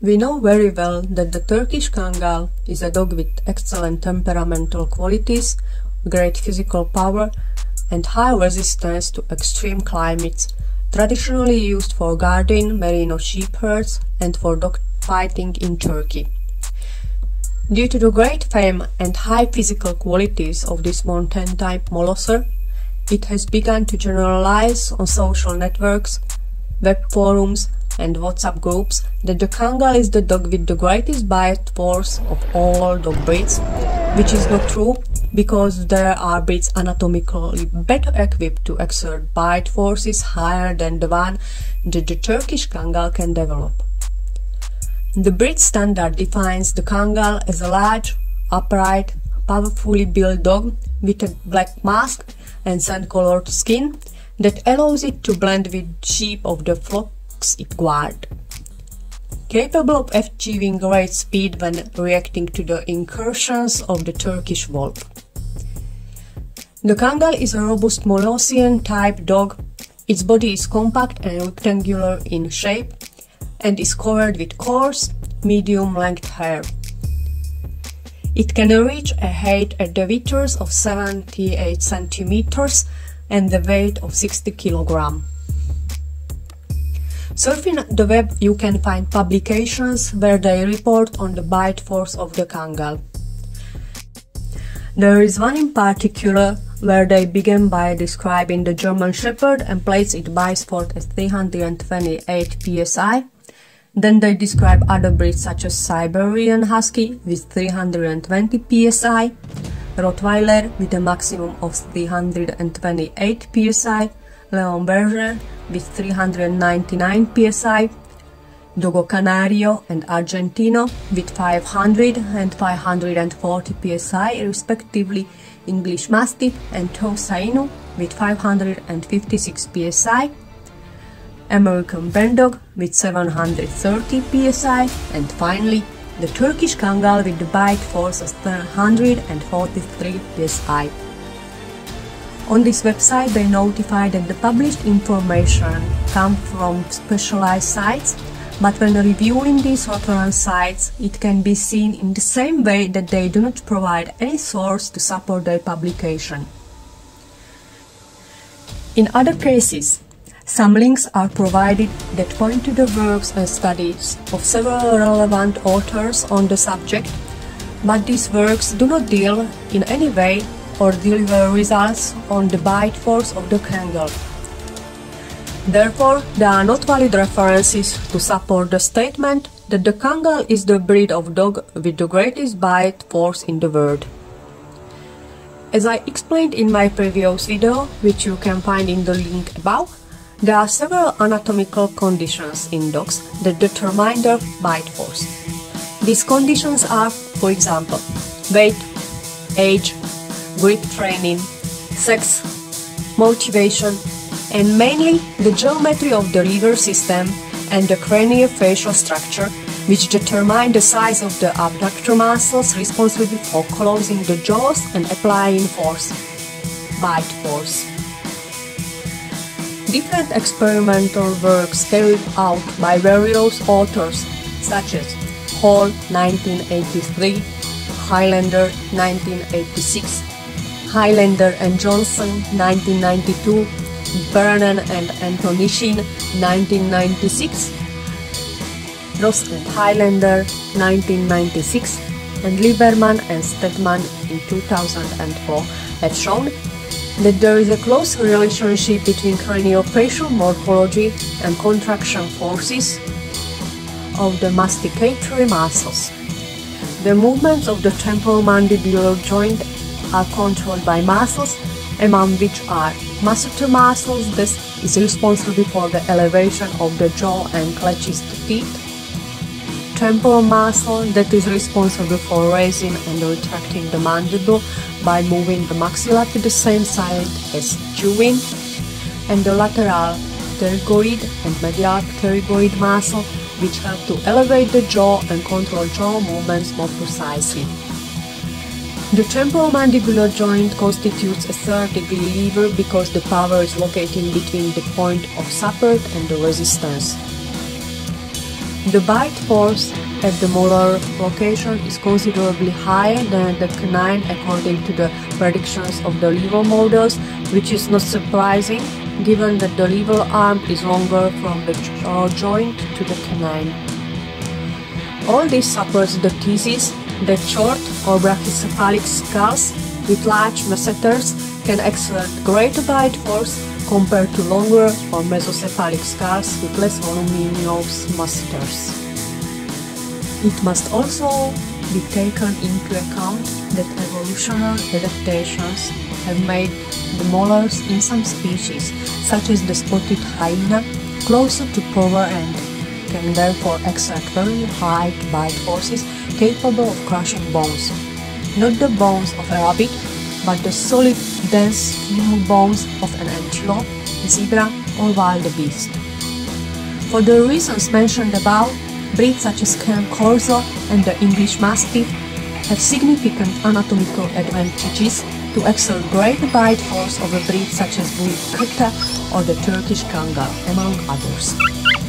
We know very well that the Turkish Kangal is a dog with excellent temperamental qualities, great physical power and high resistance to extreme climates, traditionally used for guarding Merino sheep herds and for dog fighting in Turkey. Due to the great fame and high physical qualities of this mountain type molosser, it has begun to generalize on social networks, web forums and WhatsApp groups that the Kangal is the dog with the greatest bite force of all dog breeds, which is not true because there are breeds anatomically better equipped to exert bite forces higher than the one that the Turkish Kangal can develop. The breed standard defines the Kangal as a large, upright, powerfully built dog with a black mask and sun-colored skin that allows it to blend with sheep of the flock it guard. Capable of achieving great speed when reacting to the incursions of the Turkish wolf. The Kangal is a robust molossian type dog. Its body is compact and rectangular in shape and is covered with coarse, medium-length hair. It can reach a height at the withers of 78 centimeters and the weight of 60 kilograms. Surfing the web, you can find publications where they report on the bite force of the Kangal. There is one in particular where they begin by describing the German Shepherd and place its bite force at 328 PSI. Then they describe other breeds such as Siberian Husky with 320 PSI, Rottweiler with a maximum of 328 PSI, Leonberger with 399 PSI, Dogo Canario and Argentino with 500 and 540 PSI respectively, English Mastiff and Tosainu with 556 PSI, American Bulldog with 730 PSI, and finally the Turkish Kangal with the bite force of 143 PSI. On this website, they notify that the published information comes from specialized sites, but when reviewing these reference sites, it can be seen in the same way that they do not provide any source to support their publication. In other cases, some links are provided that point to the works and studies of several relevant authors on the subject, but these works do not deal in any way or deliver results on the bite force of the Kangal. Therefore, there are not valid references to support the statement that the Kangal is the breed of dog with the greatest bite force in the world. As I explained in my previous video, which you can find in the link above, there are several anatomical conditions in dogs that determine their bite force. These conditions are, for example, weight, age, grip training, sex, motivation, and mainly the geometry of the liver system and the craniofacial structure, which determine the size of the abductor muscles responsible for closing the jaws and applying force, bite force. Different experimental works carried out by various authors, such as Hall 1983, Highlander 1986, Highlander and Johnson 1992, Brennan and Antonishin 1996, Ross and Highlander 1996, and Lieberman and Stedman in 2004 have shown that there is a close relationship between craniofacial morphology and contraction forces of the masticatory muscles. The movements of the temporomandibular joint are controlled by muscles, among which are masseter muscles. This is responsible for the elevation of the jaw and clutches the teeth. Temporal muscle, that is responsible for raising and retracting the mandible by moving the maxilla to the same side as chewing. And the lateral pterygoid and medial pterygoid muscle, which help to elevate the jaw and control jaw movements more precisely. The temporomandibular joint constitutes a third-degree lever because the power is located between the point of support and the resistance. The bite force at the molar location is considerably higher than the canine according to the predictions of the liver models, which is not surprising given that the liver arm is longer from the joint to the canine. All this supports the thesis that short or brachycephalic skulls with large masseters can exert greater bite force compared to longer or mesocephalic skulls with less voluminous masseters. It must also be taken into account that evolutionary adaptations have made the molars in some species, such as the spotted hyena, closer to polar end, can therefore exert very high bite forces capable of crushing bones. Not the bones of a rabbit, but the solid, dense skin bones of an antelope, zebra or wildebeest. For the reasons mentioned above, breeds such as Cane Corso and the English Mastiff have significant anatomical advantages to exert great bite force over breeds such as Bully Kutta or the Turkish Kangal, among others.